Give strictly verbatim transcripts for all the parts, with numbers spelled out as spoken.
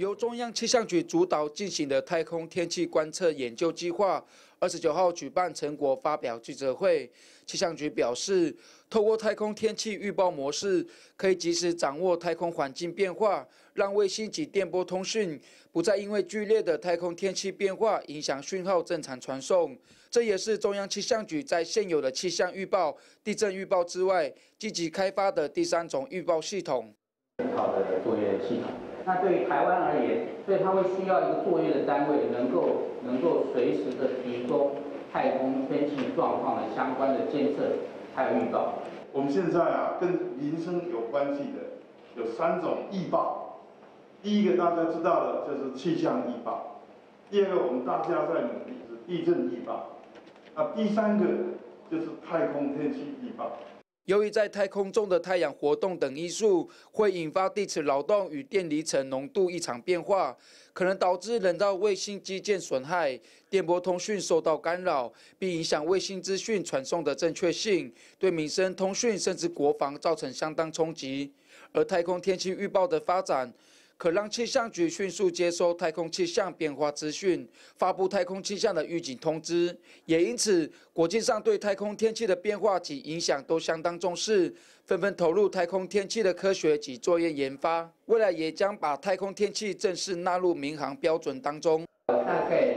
由中央气象局主导进行的太空天气观测研究计划，二十九号举办成果发表记者会。气象局表示，透过太空天气预报模式，可以及时掌握太空环境变化，让卫星及电波通讯不再因为剧烈的太空天气变化影响讯号正常传送。这也是中央气象局在现有的气象预报、地震预报之外，积极开发的第三种预报系统。很好的作业系统。 那对于台湾而言，所以它会需要一个作业的单位，能够能够随时的提供太空天气状况的相关的监测还有预报。我们现在啊，跟民生有关系的有三种预报，第一个大家知道的就是气象预报，第二个我们大家在努力是地震预报，啊，第三个就是太空天气预报。 由于在太空中的太阳活动等因素会引发地磁扰动与电离层浓度异常变化，可能导致人造卫星基建损害、电波通讯受到干扰，并影响卫星资讯传送的正确性，对民生通讯甚至国防造成相当冲击。而太空天气预报的发展，可让气象局迅速接收太空气象变化资讯，发布太空气象的预警通知。也因此，国际上对太空天气的变化及影响都相当重视，纷纷投入太空天气的科学及作业研发。未来也将把太空天气正式纳入民航标准当中。大概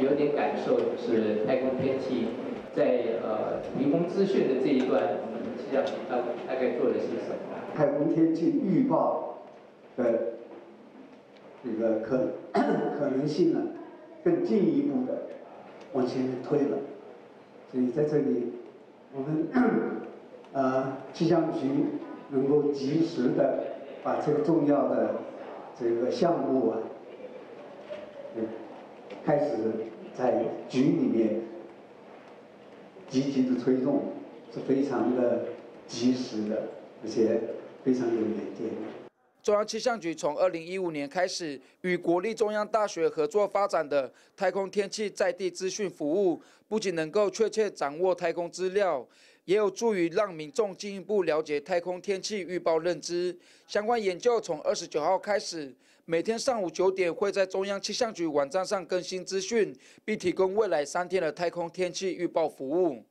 有点感受是太空天气在呃提供资讯的这一段，我们气象局大大概做的是什么？太空天气预报的 这个可可能性呢，更进一步的往前推了，所以在这里，我们呃气象局能够及时的把这个重要的这个项目啊，开始在局里面积极的推动，是非常的及时的，而且非常有远见的。 中央气象局从二零一五年开始，与国立中央大学合作发展的太空天气在地资讯服务，不仅能够确切掌握太空资料，也有助于让民众进一步了解太空天气预报认知。相关研究从二十九号开始，每天上午九点会在中央气象局网站上更新资讯，并提供未来三天的太空天气预报服务。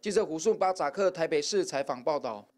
记者胡顺巴扎克台北市采访报道。